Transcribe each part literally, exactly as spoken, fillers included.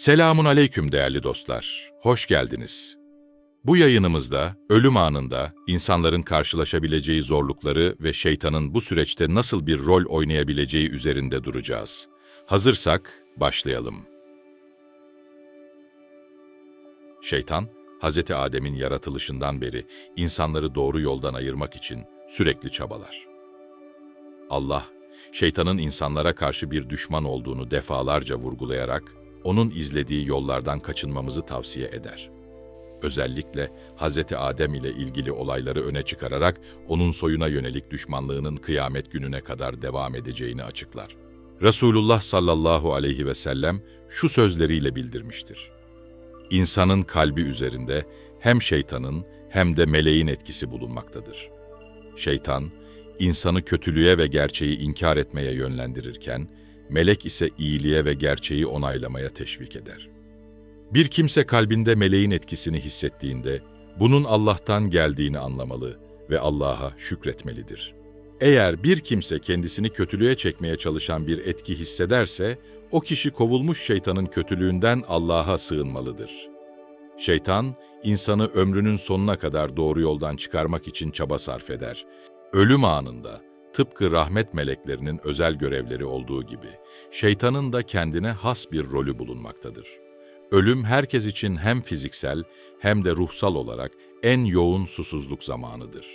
Selamun aleyküm değerli dostlar, hoş geldiniz. Bu yayınımızda ölüm anında insanların karşılaşabileceği zorlukları ve şeytanın bu süreçte nasıl bir rol oynayabileceği üzerinde duracağız. Hazırsak başlayalım. Şeytan, Hz. Adem'in yaratılışından beri insanları doğru yoldan ayırmak için sürekli çabalar. Allah, şeytanın insanlara karşı bir düşman olduğunu defalarca vurgulayarak, onun izlediği yollardan kaçınmamızı tavsiye eder. Özellikle Hz. Adem ile ilgili olayları öne çıkararak, onun soyuna yönelik düşmanlığının kıyamet gününe kadar devam edeceğini açıklar. Resulullah sallallahu aleyhi ve sellem şu sözleriyle bildirmiştir. İnsanın kalbi üzerinde hem şeytanın hem de meleğin etkisi bulunmaktadır. Şeytan, insanı kötülüğe ve gerçeği inkar etmeye yönlendirirken, melek ise iyiliğe ve gerçeği onaylamaya teşvik eder. Bir kimse kalbinde meleğin etkisini hissettiğinde, bunun Allah'tan geldiğini anlamalı ve Allah'a şükretmelidir. Eğer bir kimse kendisini kötülüğe çekmeye çalışan bir etki hissederse, o kişi kovulmuş şeytanın kötülüğünden Allah'a sığınmalıdır. Şeytan, insanı ömrünün sonuna kadar doğru yoldan çıkarmak için çaba sarf eder. Ölüm anında, tıpkı rahmet meleklerinin özel görevleri olduğu gibi, şeytanın da kendine has bir rolü bulunmaktadır. Ölüm herkes için hem fiziksel hem de ruhsal olarak en yoğun susuzluk zamanıdır.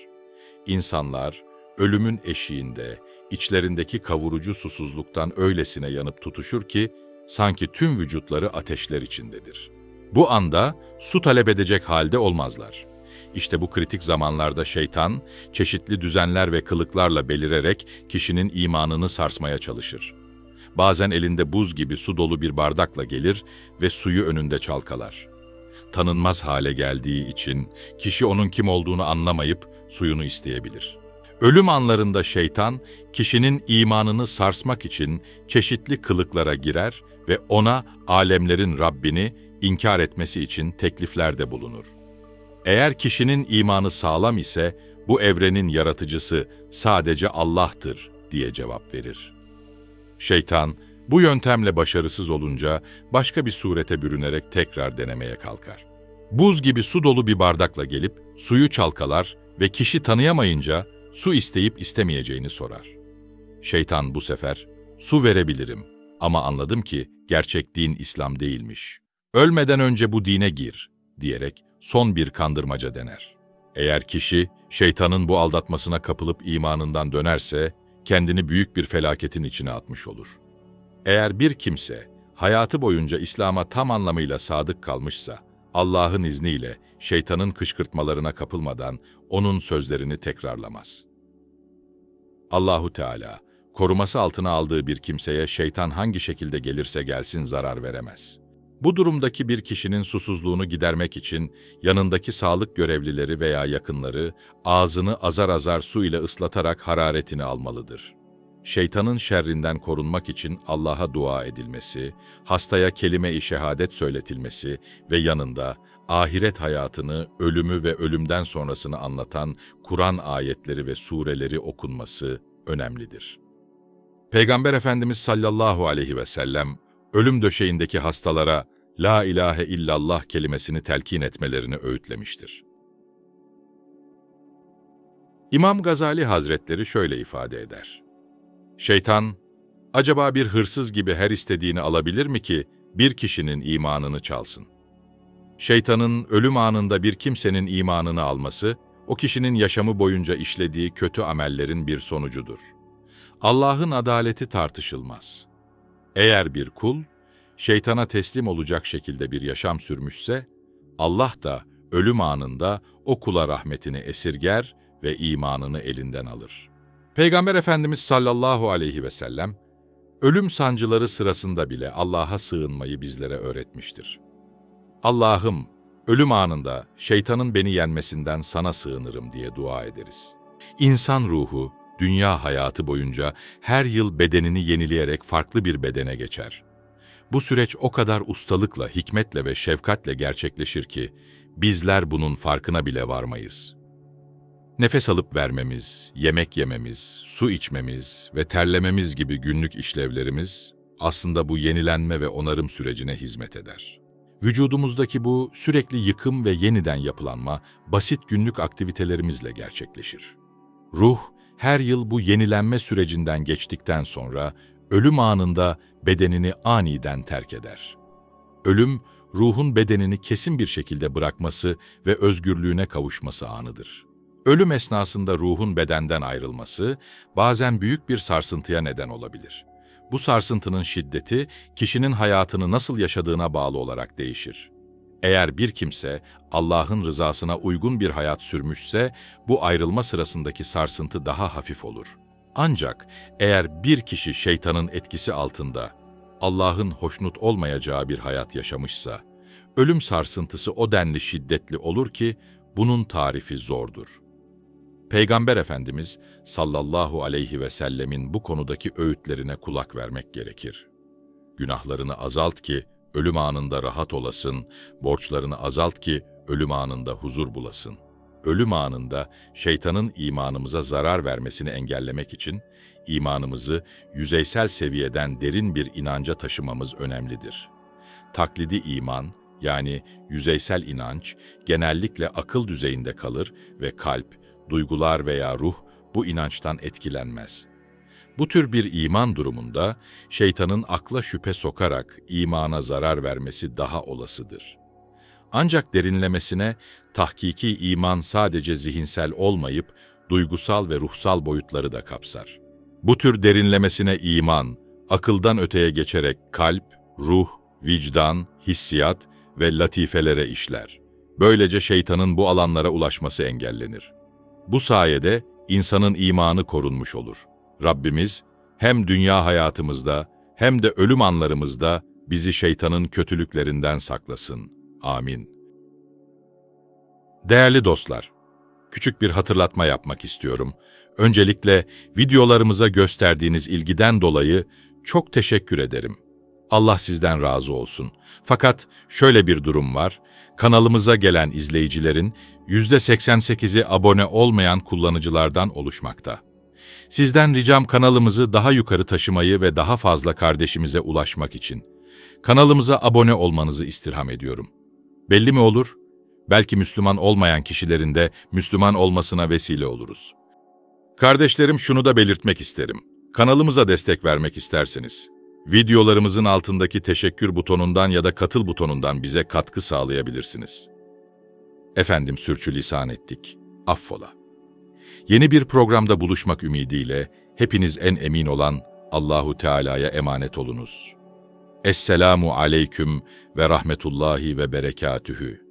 İnsanlar, ölümün eşiğinde, içlerindeki kavurucu susuzluktan öylesine yanıp tutuşur ki, sanki tüm vücutları ateşler içindedir. Bu anda su talep edecek halde olmazlar. İşte bu kritik zamanlarda şeytan, çeşitli düzenler ve kılıklarla belirerek kişinin imanını sarsmaya çalışır. Bazen elinde buz gibi su dolu bir bardakla gelir ve suyu önünde çalkalar. Tanınmaz hale geldiği için kişi onun kim olduğunu anlamayıp suyunu isteyebilir. Ölüm anlarında şeytan, kişinin imanını sarsmak için çeşitli kılıklara girer ve ona alemlerin Rabbini inkar etmesi için tekliflerde bulunur. Eğer kişinin imanı sağlam ise, bu evrenin yaratıcısı sadece Allah'tır diye cevap verir. Şeytan, bu yöntemle başarısız olunca başka bir surete bürünerek tekrar denemeye kalkar. Buz gibi su dolu bir bardakla gelip suyu çalkalar ve kişi tanıyamayınca su isteyip istemeyeceğini sorar. Şeytan bu sefer, su verebilirim ama anladım ki gerçek din İslam değilmiş. Ölmeden önce bu dine gir diyerek son bir kandırmaca dener. Eğer kişi şeytanın bu aldatmasına kapılıp imanından dönerse, kendini büyük bir felaketin içine atmış olur. Eğer bir kimse hayatı boyunca İslam'a tam anlamıyla sadık kalmışsa, Allah'ın izniyle şeytanın kışkırtmalarına kapılmadan onun sözlerini tekrarlamaz. Allahu Teala, koruması altına aldığı bir kimseye şeytan hangi şekilde gelirse gelsin zarar veremez. Bu durumdaki bir kişinin susuzluğunu gidermek için yanındaki sağlık görevlileri veya yakınları ağzını azar azar su ile ıslatarak hararetini almalıdır. Şeytanın şerrinden korunmak için Allah'a dua edilmesi, hastaya kelime-i şehadet söyletilmesi ve yanında ahiret hayatını, ölümü ve ölümden sonrasını anlatan Kur'an ayetleri ve sureleri okunması önemlidir. Peygamber Efendimiz sallallahu aleyhi ve sellem, ölüm döşeğindeki hastalara La ilahe illallah kelimesini telkin etmelerini öğütlemiştir. İmam Gazali Hazretleri şöyle ifade eder. Şeytan, acaba bir hırsız gibi her istediğini alabilir mi ki bir kişinin imanını çalsın? Şeytanın ölüm anında bir kimsenin imanını alması, o kişinin yaşamı boyunca işlediği kötü amellerin bir sonucudur. Allah'ın adaleti tartışılmaz. Eğer bir kul, şeytana teslim olacak şekilde bir yaşam sürmüşse, Allah da ölüm anında o kula rahmetini esirger ve imanını elinden alır. Peygamber Efendimiz sallallahu aleyhi ve sellem, ölüm sancıları sırasında bile Allah'a sığınmayı bizlere öğretmiştir. Allah'ım, ölüm anında şeytanın beni yenmesinden sana sığınırım diye dua ederiz. İnsan ruhu, dünya hayatı boyunca her yıl bedenini yenileyerek farklı bir bedene geçer. Bu süreç o kadar ustalıkla, hikmetle ve şefkatle gerçekleşir ki, bizler bunun farkına bile varmayız. Nefes alıp vermemiz, yemek yememiz, su içmemiz ve terlememiz gibi günlük işlevlerimiz, aslında bu yenilenme ve onarım sürecine hizmet eder. Vücudumuzdaki bu sürekli yıkım ve yeniden yapılanma basit günlük aktivitelerimizle gerçekleşir. Ruh, her yıl bu yenilenme sürecinden geçtikten sonra ölüm anında bedenini aniden terk eder. Ölüm, ruhun bedenini kesin bir şekilde bırakması ve özgürlüğüne kavuşması anıdır. Ölüm esnasında ruhun bedenden ayrılması bazen büyük bir sarsıntıya neden olabilir. Bu sarsıntının şiddeti kişinin hayatını nasıl yaşadığına bağlı olarak değişir. Eğer bir kimse Allah'ın rızasına uygun bir hayat sürmüşse bu ayrılma sırasındaki sarsıntı daha hafif olur. Ancak eğer bir kişi şeytanın etkisi altında Allah'ın hoşnut olmayacağı bir hayat yaşamışsa, ölüm sarsıntısı o denli şiddetli olur ki bunun tarifi zordur. Peygamber Efendimiz sallallahu aleyhi ve sellemin bu konudaki öğütlerine kulak vermek gerekir. Günahlarını azalt ki ölüm anında rahat olasın, borçlarını azalt ki ölüm anında huzur bulasın. Ölüm anında şeytanın imanımıza zarar vermesini engellemek için imanımızı yüzeysel seviyeden derin bir inanca taşımamız önemlidir. Taklidi iman, yani yüzeysel inanç, genellikle akıl düzeyinde kalır ve kalp, duygular veya ruh bu inançtan etkilenmez. Bu tür bir iman durumunda şeytanın akla şüphe sokarak imana zarar vermesi daha olasıdır. Ancak derinlemesine tahkiki iman sadece zihinsel olmayıp duygusal ve ruhsal boyutları da kapsar. Bu tür derinlemesine iman, akıldan öteye geçerek kalp, ruh, vicdan, hissiyat ve latifelere işler. Böylece şeytanın bu alanlara ulaşması engellenir. Bu sayede insanın imanı korunmuş olur. Rabbimiz hem dünya hayatımızda hem de ölüm anlarımızda bizi şeytanın kötülüklerinden saklasın. Amin. Değerli dostlar, küçük bir hatırlatma yapmak istiyorum. Öncelikle videolarımıza gösterdiğiniz ilgiden dolayı çok teşekkür ederim. Allah sizden razı olsun. Fakat şöyle bir durum var. Kanalımıza gelen izleyicilerin yüzde seksen sekizi abone olmayan kullanıcılardan oluşmakta. Sizden ricam kanalımızı daha yukarı taşımayı ve daha fazla kardeşimize ulaşmak için. Kanalımıza abone olmanızı istirham ediyorum. Belli mi olur? Belki Müslüman olmayan kişilerin de Müslüman olmasına vesile oluruz. Kardeşlerim, şunu da belirtmek isterim. Kanalımıza destek vermek isterseniz, videolarımızın altındaki teşekkür butonundan ya da katıl butonundan bize katkı sağlayabilirsiniz. Efendim, sürçülisan ettik. Affola. Yeni bir programda buluşmak ümidiyle hepiniz en emin olan Allahu Teala'ya emanet olunuz. Esselamu aleyküm ve rahmetullahi ve berekatühü.